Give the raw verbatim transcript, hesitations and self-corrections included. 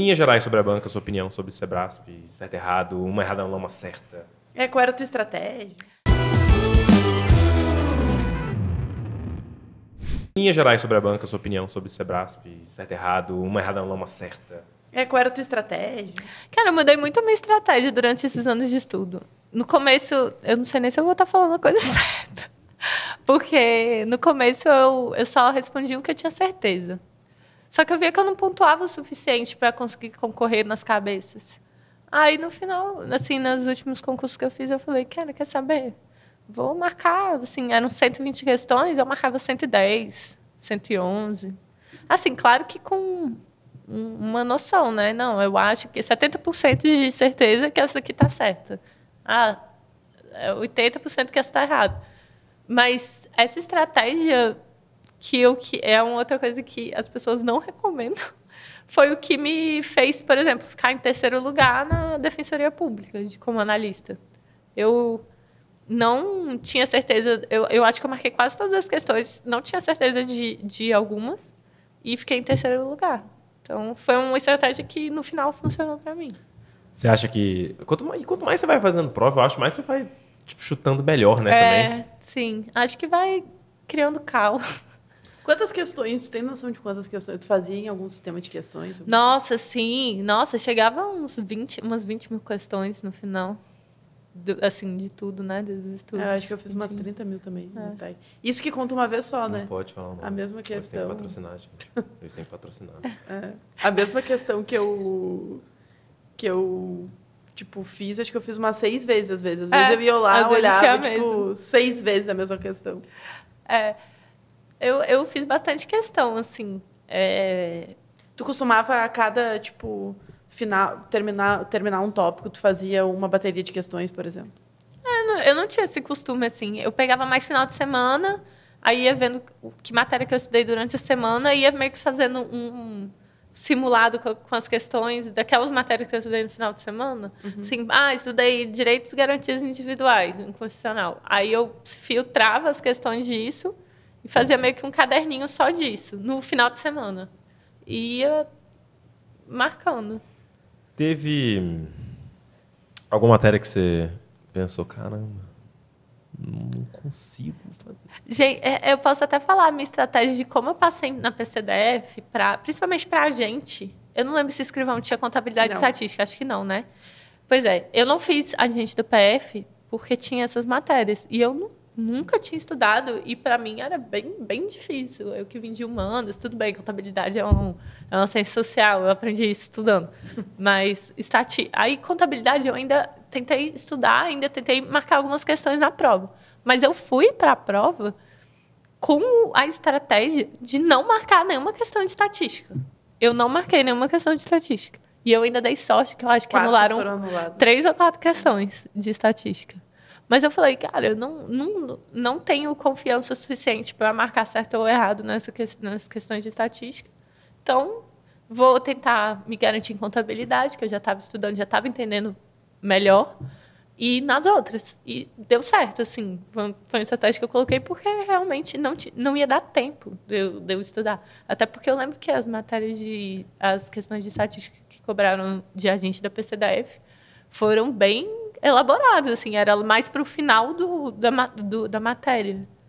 Linhas gerais sobre a banca, sua opinião sobre o Cebraspe, certo, errado, uma errada, uma certa. É, qual era a tua estratégia? Linhas gerais sobre a banca, sua opinião sobre o Cebraspe, certo, errado, uma errada, uma certa. É, qual era a tua estratégia? Cara, eu mudei muito a minha estratégia durante esses anos de estudo. No começo, eu não sei nem se eu vou estar falando a coisa certa. Porque no começo eu, eu só respondi o que eu tinha certeza. Só que eu via que eu não pontuava o suficiente para conseguir concorrer nas cabeças. Aí, no final, assim, nos últimos concursos que eu fiz, eu falei, cara, quer saber? Vou marcar, assim, eram cento e vinte questões, eu marcava cento e dez, cento e onze. Assim, claro que com uma noção, né? Não, eu acho que setenta por cento de certeza que essa aqui está certa. Ah, oitenta por cento que essa está errada. Mas essa estratégia... que eu, que é uma outra coisa que as pessoas não recomendam, foi o que me fez, por exemplo, ficar em terceiro lugar na Defensoria Pública, de, como analista. Eu não tinha certeza, eu, eu acho que eu marquei quase todas as questões, não tinha certeza de, de algumas, e fiquei em terceiro lugar. Então, foi uma estratégia que, no final, funcionou para mim. Você acha que... Quanto mais, quanto mais você vai fazendo prova, eu acho mais você vai tipo, chutando melhor, né? É, também. Sim. Acho que vai criando caos. Quantas questões? Tu tem noção de quantas questões? Tu fazia em algum sistema de questões? Nossa, sim. Nossa, chegava uns vinte, umas vinte mil questões no final. Do, assim, de tudo, né? Dos estudos. É, eu acho que eu fiz umas trinta mil também. É. Isso que conta uma vez só, não, né? Não pode falar. Não. A mesma questão... Eles têm patrocinagem. Eles têm patrocinagem. É. A mesma questão que eu... Que eu... Tipo, fiz, acho que eu fiz umas seis vezes, às vezes. Às vezes é, eu ia lá, olhava, tipo, seis vezes a mesma questão. É... Eu, eu fiz bastante questão, assim. É... Tu costumava, a cada, tipo, final, terminar, terminar um tópico, tu fazia uma bateria de questões, por exemplo? É, eu, não, eu não tinha esse costume, assim. Eu pegava mais final de semana, aí ia vendo que matéria que eu estudei durante a semana, ia meio que fazendo um, um simulado com, com as questões daquelas matérias que eu estudei no final de semana. Uhum. Assim, ah, estudei direitos e garantias individuais, inconstitucional. Aí eu filtrava as questões disso, e fazia meio que um caderninho só disso, no final de semana. E ia marcando. Teve alguma matéria que você pensou, caramba, não consigo fazer? Gente, eu posso até falar a minha estratégia de como eu passei na P C D F, pra, principalmente para a gente. Eu não lembro se o escrivão tinha contabilidade e estatística, acho que não, né? Pois é, eu não fiz a gente do P F porque tinha essas matérias. E eu não... Nunca tinha estudado e, para mim, era bem, bem difícil. Eu que vim de humanas, tudo bem, contabilidade é, um, é uma ciência social, eu aprendi isso estudando. Mas, estati... aí, contabilidade, eu ainda tentei estudar, ainda tentei marcar algumas questões na prova. Mas eu fui para a prova com a estratégia de não marcar nenhuma questão de estatística. Eu não marquei nenhuma questão de estatística. E eu ainda dei sorte, que eu acho que anularam três ou quatro questões de estatística. Mas eu falei, cara, eu não, não, não tenho confiança suficiente para marcar certo ou errado nessa que, nessas questões de estatística. Então, vou tentar me garantir em contabilidade, que eu já estava estudando, já estava entendendo melhor, e nas outras. E deu certo, assim. Foi uma estratégia que eu coloquei porque realmente não, não ia dar tempo de eu, de eu estudar. Até porque eu lembro que as matérias de... As questões de estatística que cobraram de agente da P C D F foram bem... elaborado, assim, era mais para o final do, da, do, da matéria.